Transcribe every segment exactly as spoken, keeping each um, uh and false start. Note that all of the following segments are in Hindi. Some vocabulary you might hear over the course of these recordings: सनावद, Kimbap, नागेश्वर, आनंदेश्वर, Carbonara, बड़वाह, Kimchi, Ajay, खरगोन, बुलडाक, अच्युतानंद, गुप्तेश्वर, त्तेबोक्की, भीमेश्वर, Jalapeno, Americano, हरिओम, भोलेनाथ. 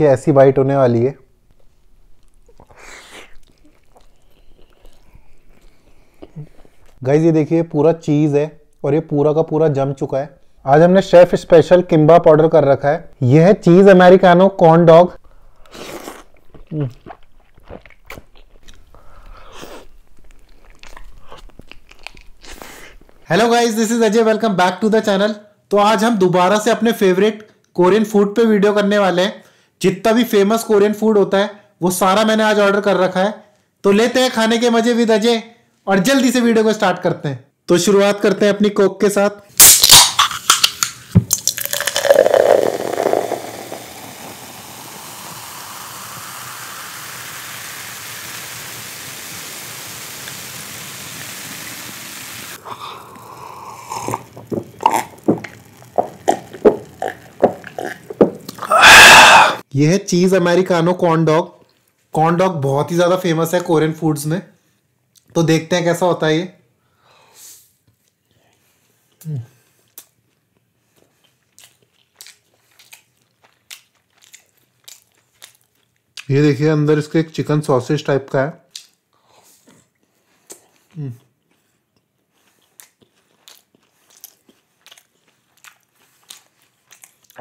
ये ऐसी बाइट होने वाली है। गाइस ये देखिए पूरा चीज़ है और ये पूरा का पूरा जम चुका है। आज हमने शेफ स्पेशल किम्बाप ऑर्डर कर रखा है। यह है cheese americano corn dog. Hello guys, this is Ajay, welcome back to the channel. तो आज हम दोबारा से अपने फेवरेट कोरियन फूड पे वीडियो करने वाले हैं। जितना भी फेमस कोरियन फूड होता है वो सारा मैंने आज ऑर्डर कर रखा है। तो लेते हैं खाने के मजे विद अजय और जल्दी से वीडियो को स्टार्ट करते हैं। तो शुरुआत करते हैं अपनी कोक के साथ। यह है cheese americano corn dog. Corn dog बहुत ही ज़्यादा फेमस है कोरियन फूड्स में, तो देखते हैं कैसा होता है ये। ये देखिए अंदर इसके एक चिकन सॉसेज टाइप का है।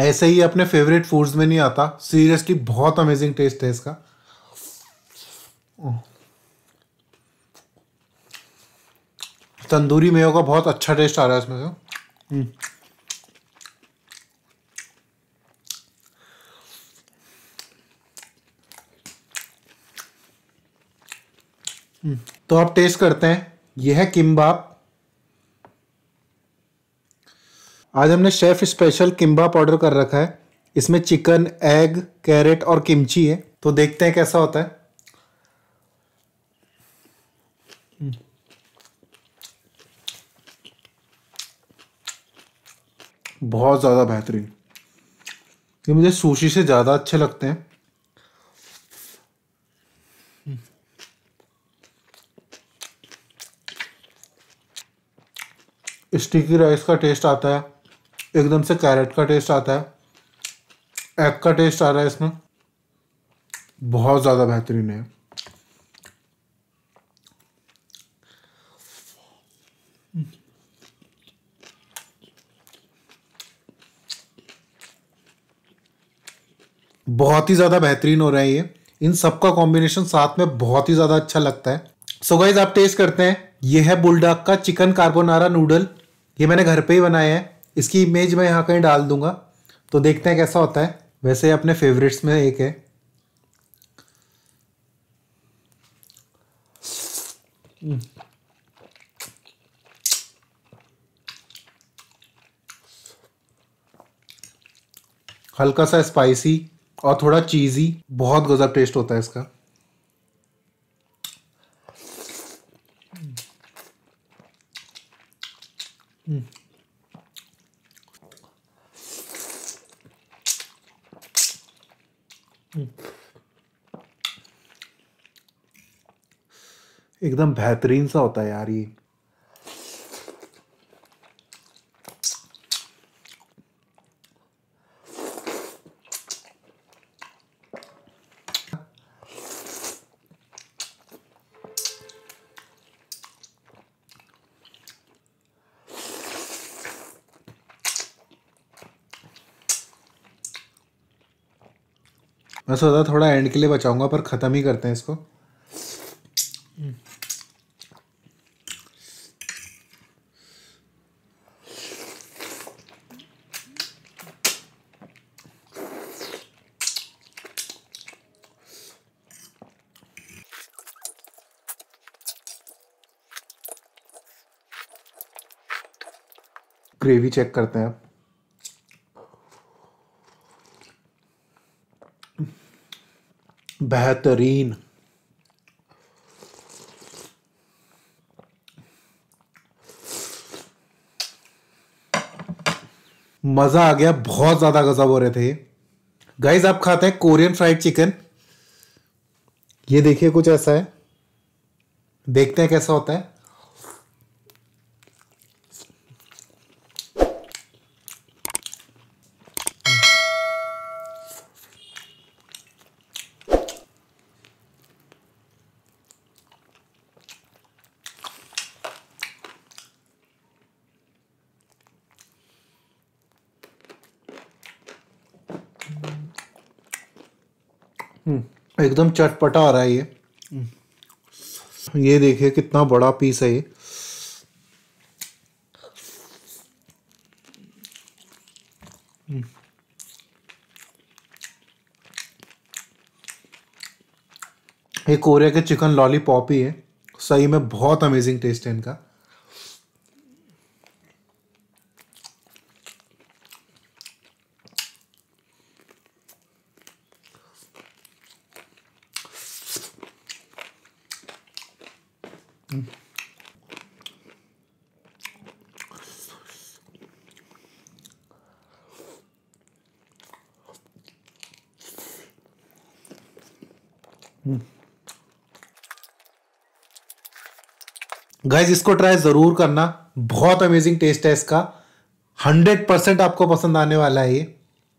ऐसे ही अपने फेवरेट फूड्स में नहीं आता। सीरियसली बहुत अमेजिंग टेस्ट है इसका। तंदूरी मेयो का बहुत अच्छा टेस्ट आ रहा है इसमें से। तो आप टेस्ट करते हैं। यह है किम्बाप। आज हमने शेफ स्पेशल किम्बाप ऑर्डर कर रखा है। इसमें चिकन, एग, कैरेट और किमची है। तो देखते हैं कैसा होता है। बहुत ज़्यादा बेहतरीन। ये मुझे सुशी से ज़्यादा अच्छे लगते हैं। स्टिकी राइस का टेस्ट आता है एकदम से, कैरेट का टेस्ट आता है, एग का टेस्ट आ रहा है इसमें। बहुत ज़्यादा बेहतरीन है। बहुत ही ज़्यादा बेहतरीन हो रहा है ये। इन सब का कॉम्बिनेशन साथ में बहुत ही ज़्यादा अच्छा लगता है। सो गाइस आप टेस्ट करते हैं। ये है बुलडाक का चिकन कार्बोनारा नूडल। ये मैंने घर पे ही बनाया है। इसकी इमेज मैं यहाँ कहीं डाल दूंगा। तो देखते हैं कैसा होता है। वैसे अपने फेवरेट्स में एक है। हल्का सा स्पाइसी और थोड़ा चीज़ी। बहुत गजब टेस्ट होता है इसका। एकदम बेहतरीन सा होता है यार ये। मैं सोचा थोड़ा एंड के लिए बचाऊंगा पर ख़त्म ही करते हैं इसको। ग्रेवी चेक करते हैं आप। बेहतरीन। मजा आ गया। बहुत ज्यादा गजब हो रहे थे। गाइस आप खाते हैं कोरियन फ्राइड चिकन। ये देखिए कुछ ऐसा है। देखते हैं कैसा होता है। एकदम चटपटा आ रहा है ये। ये देखिए कितना बड़ा पीस है ये। ये कोरिया के चिकन लॉलीपॉप ही है। सही में बहुत अमेजिंग टेस्ट है इनका। गाइज इसको ट्राई जरूर करना, बहुत अमेजिंग टेस्ट है इसका। हंड्रेड परसेंट आपको पसंद आने वाला है ये।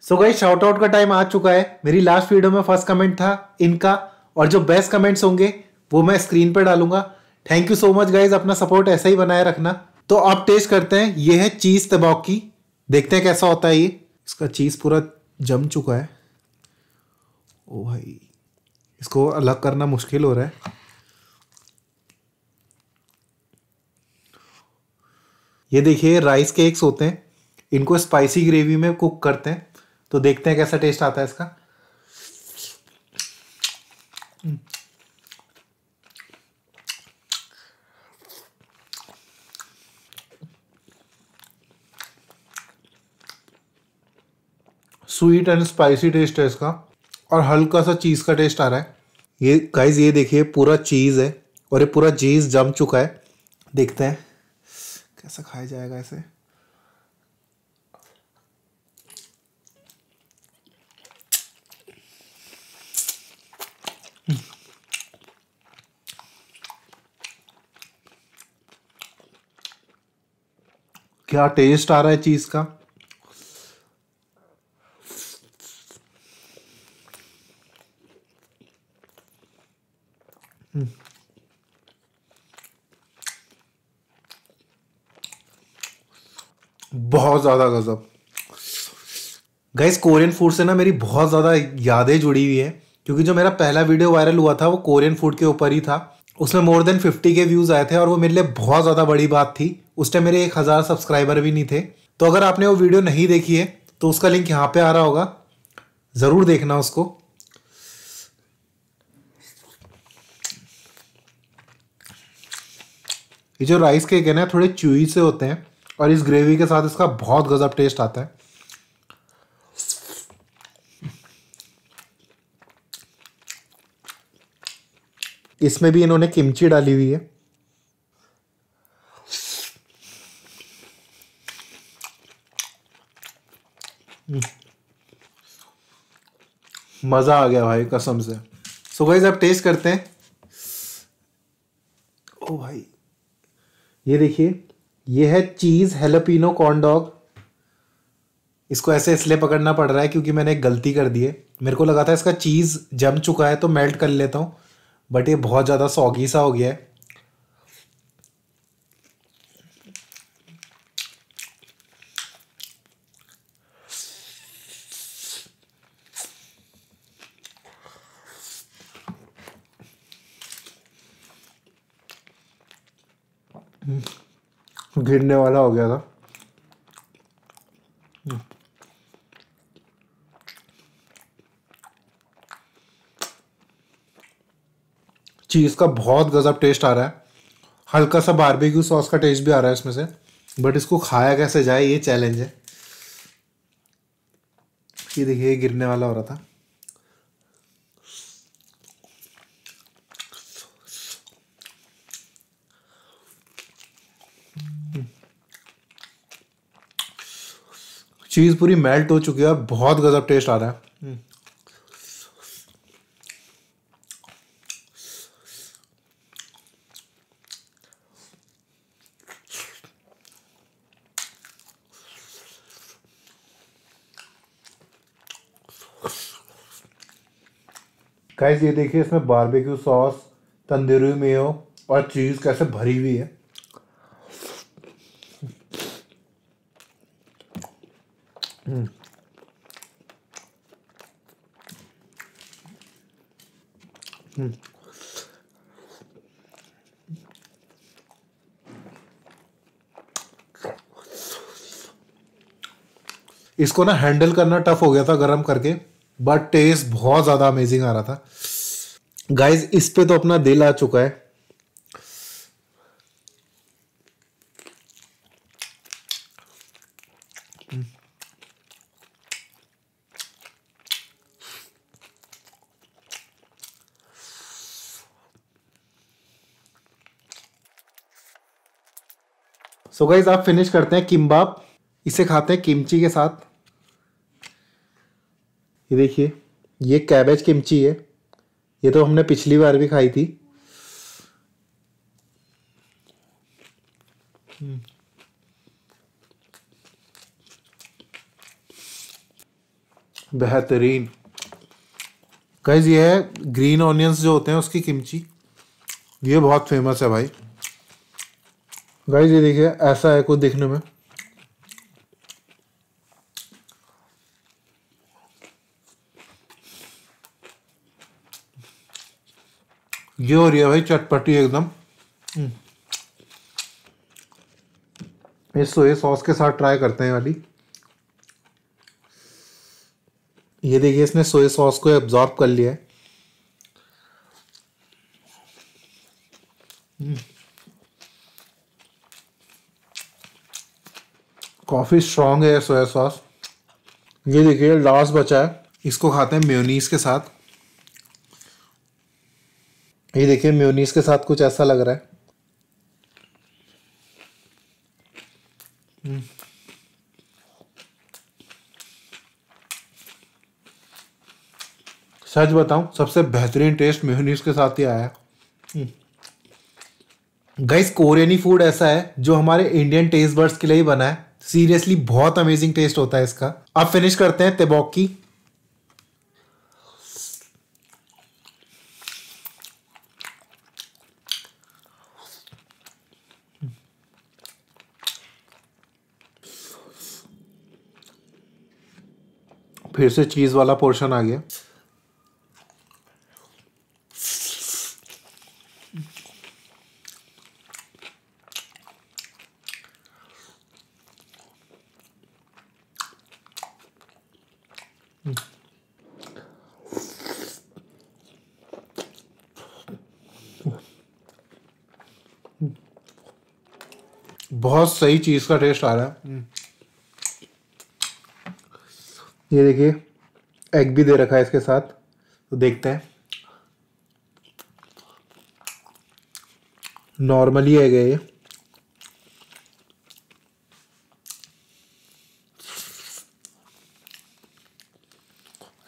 सो गाइज शाउट आउट का टाइम आ चुका है। मेरी लास्ट वीडियो में फर्स्ट कमेंट था इनका, और जो बेस्ट कमेंट्स होंगे वो मैं स्क्रीन पर डालूंगा। Thank you so much guys, अपना सपोर्ट ऐसा ही बनाए रखना। तो आप टेस्ट करते हैं, ये है चीज तबोकी, देखते हैं कैसा होता है ये। इसका चीज पूरा जम चुका है। ओ भाई, इसको अलग करना मुश्किल हो रहा है। ये देखिए राइस केक्स होते हैं, इनको स्पाइसी ग्रेवी में कुक करते हैं। तो देखते हैं कैसा टेस्ट आता है इसका। स्वीट एंड स्पाइसी टेस्ट है इसका, और हल्का सा चीज का टेस्ट आ रहा है। ये गाइस ये देखिए पूरा चीज है, और ये पूरा चीज जम चुका है। देखते हैं कैसा खाया जाएगा इसे। क्या टेस्ट आ रहा है चीज का। बहुत ज़्यादा गजब। गाइस कोरियन फूड से ना मेरी बहुत ज़्यादा यादें जुड़ी हुई है, क्योंकि जो मेरा पहला वीडियो वायरल हुआ था वो कोरियन फूड के ऊपर ही था। उसमें मोर देन फिफ्टी के व्यूज़ आए थे, और वो मेरे लिए बहुत ज़्यादा बड़ी बात थी। उस टाइम मेरे एक हज़ार सब्सक्राइबर भी नहीं थे। तो अगर आपने वो वीडियो नहीं देखी है तो उसका लिंक यहाँ पर आ रहा होगा, ज़रूर देखना उसको। ये जो राइस केक है ना, थोड़े च्यूई से होते हैं, और इस ग्रेवी के साथ इसका बहुत गजब टेस्ट आता है। इसमें भी इन्होंने किमची डाली हुई है। मजा आ गया भाई कसम से। सो गाइस आप टेस्ट करते हैं। ओ भाई, ये देखिए ये है चीज हेलोपिनो कॉर्न डॉग। इसको ऐसे इसलिए पकड़ना पड़ रहा है क्योंकि मैंने एक गलती कर दी है। मेरे को लगा था इसका चीज़ जम चुका है तो मेल्ट कर लेता हूँ, बट ये बहुत ज़्यादा सॉगी सा हो गया है। hmm. गिरने वाला हो गया था। चीज का बहुत गजब टेस्ट आ रहा है, हल्का सा बारबेक्यू सॉस का टेस्ट भी आ रहा है इसमें से, बट इसको खाया कैसे जाए ये चैलेंज है। ये देखिए गिरने वाला हो रहा था। चीज़ पूरी मेल्ट हो चुकी है, बहुत गजब टेस्ट आ रहा है। गाइस ये देखिए इसमें बारबेक्यू सॉस, तंदूरी मेयो और चीज़ कैसे भरी हुई है। Hmm. इसको ना हैंडल करना टफ हो गया था गरम करके, बट टेस्ट बहुत ज़्यादा अमेजिंग आ रहा था। गाइज इस पे तो अपना दिल आ चुका है। सो गाइज आप फिनिश करते हैं किम्बाप, इसे खाते हैं किमची के साथ। ये देखिए, ये कैबेज किमची है, ये तो हमने पिछली बार भी खाई थी। बेहतरीन गाइस, ये है ग्रीन ऑनियंस जो होते हैं उसकी किमची, ये बहुत फेमस है भाई। गाइस ये देखिए ऐसा है कुछ दिखने में, ये हो रही है भाई चटपटी एकदम। ये सोया सॉस के साथ ट्राई करते हैं वाली, ये देखिए इसने सोया सॉस को एब्जॉर्ब कर लिया है। काफी स्ट्रॉन्ग है सोया सॉस। ये देखिए लास्ट बचा है, इसको खाते हैं मेयोनीज के साथ। ये देखिए मेयोनीज के साथ कुछ ऐसा लग रहा है। सच बताऊं सबसे बेहतरीन टेस्ट मेयोनीज के साथ ही आया है। गाइस कोरियनी फूड ऐसा है जो हमारे इंडियन टेस्ट बड्स के लिए ही बना है। सीरियसली बहुत अमेजिंग टेस्ट होता है इसका। अब फिनिश करते हैं त्तेबोक्की। फिर से चीज वाला पोर्शन आ गया। बहुत सही चीज का टेस्ट आ रहा है। ये देखिए एग भी दे रखा है इसके साथ, तो देखते हैं। नॉर्मली एग है ये।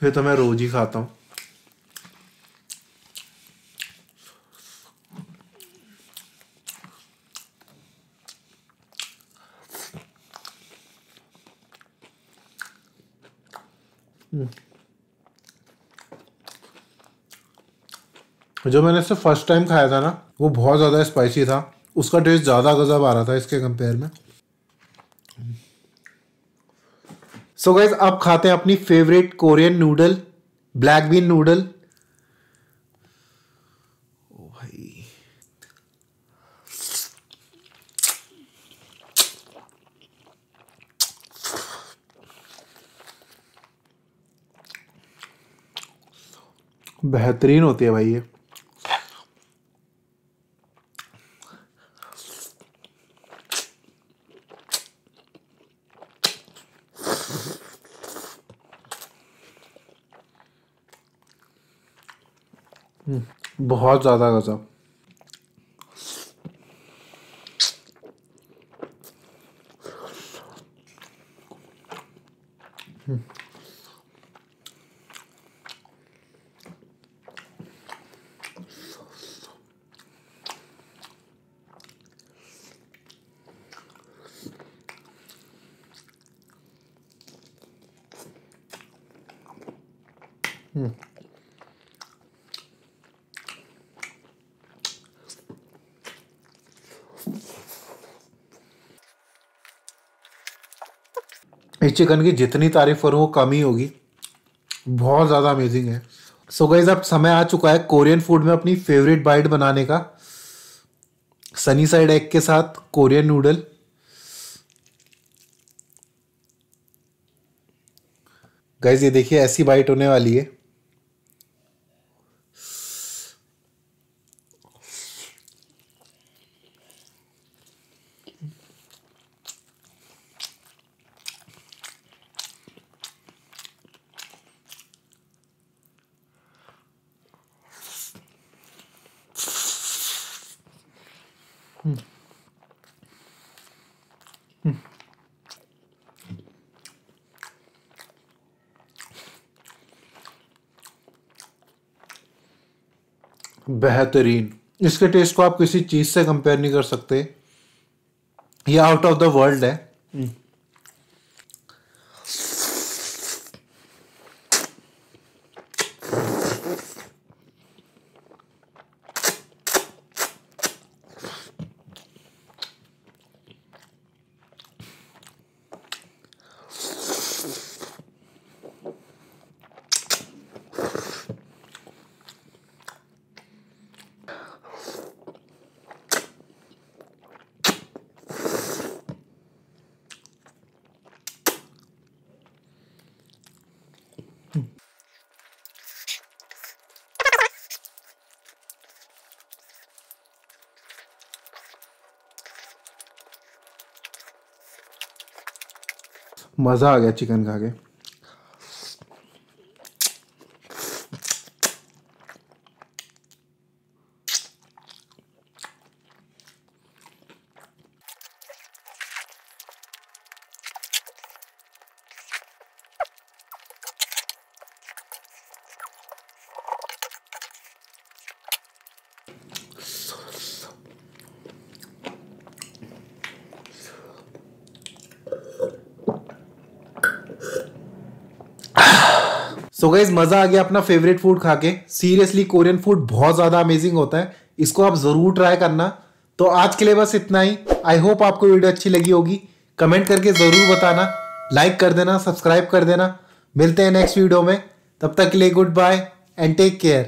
ये तो मैं रोज ही खाता हूँ। जो मैंने इसे फर्स्ट टाइम खाया था ना, वो बहुत ज़्यादा स्पाइसी था, उसका टेस्ट ज़्यादा गजब आ रहा था इसके कंपेयर में। सो गाइज आप खाते हैं अपनी favourite Korean noodle, black bean noodle. ओ भाई बेहतरीन होती है भाई ये। बहुत ज़्यादा गजब। हम्म इस चिकन की जितनी तारीफ करूँ वो कम ही होगी, बहुत ज़्यादा अमेजिंग है। सो गाइज अब समय आ चुका है कोरियन फूड में अपनी फेवरेट बाइट बनाने का, सनी साइड एग के साथ कोरियन नूडल। गाइज ये देखिए ऐसी बाइट होने वाली है। बेहतरीन, इसके टेस्ट को आप किसी चीज से कंपेयर नहीं कर सकते, ये आउट ऑफ द वर्ल्ड है। मज़ा आ गया चिकन खा के। सो गाइज मज़ा आ गया अपना फेवरेट फूड खा के। सीरियसली कोरियन फूड बहुत ज़्यादा अमेजिंग होता है, इसको आप ज़रूर ट्राई करना। तो आज के लिए बस इतना ही। आई होप आपको वीडियो अच्छी लगी होगी, कमेंट करके ज़रूर बताना, लाइक कर देना, सब्सक्राइब कर देना। मिलते हैं नेक्स्ट वीडियो में, तब तक के लिए goodbye and take care.